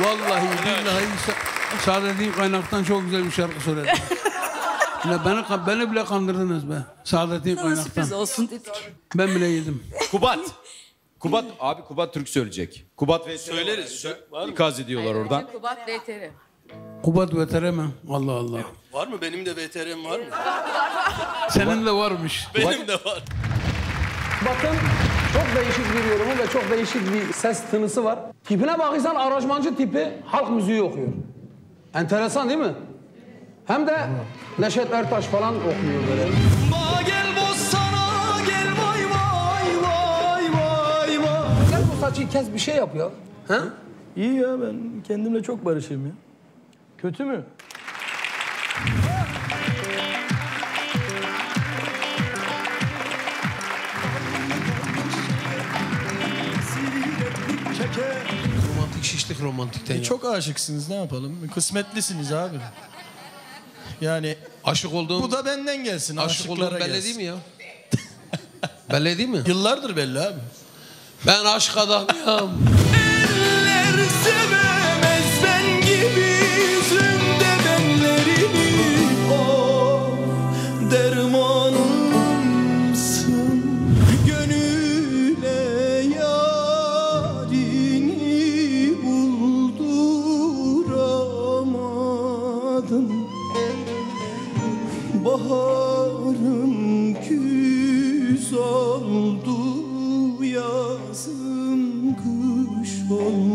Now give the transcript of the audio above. Vallahi billahi Saadet'i kaynaktan çok güzel bir şarkı söyledim. beni bile kandırdınız be. Saadet'i kaynaktan. Sana sürpriz olsun dedik. Ben bile yedim. Kubat. Kubat abi, Kubat Türk söyleyecek. Kubat VTR söyleriz. İkaz ediyorlar oradan. Kubat VTR. Kubat VTR mi? Allah Allah. Evet. Var mı? Benim de VTR'm var mı? Senin de varmış. Benim de var. Bakın çok değişik bir yorumu ve çok değişik bir ses tınısı var. Tipine bakırsan aranjmancı tipi, halk müziği okuyor. Enteresan değil mi? Hem de Neşet Ertaş falan okuyor böyle. Gel bu sana gel vay vay vay vay vay. Gel bu saçı kes, bir şey yap ya. Ha? İyi ya, ben kendimle çok barışayım ya. Kötü mü? Romantik şişlik romantikten ya. Çok aşıksınız, ne yapalım? Kısmetlisiniz abi. Yani aşık olduğum... Bu da benden gelsin. Aşık olduğum belli değil mi ya? Belli değil mi? Yıllardır belli abi. Ben aşk adamıyım. Eller sevemez ben gibi yüzümde benlerini. Oh dermanımsın. Gönüle yarini bulduramadım. Baharım küs oldu, yazım kış oldu.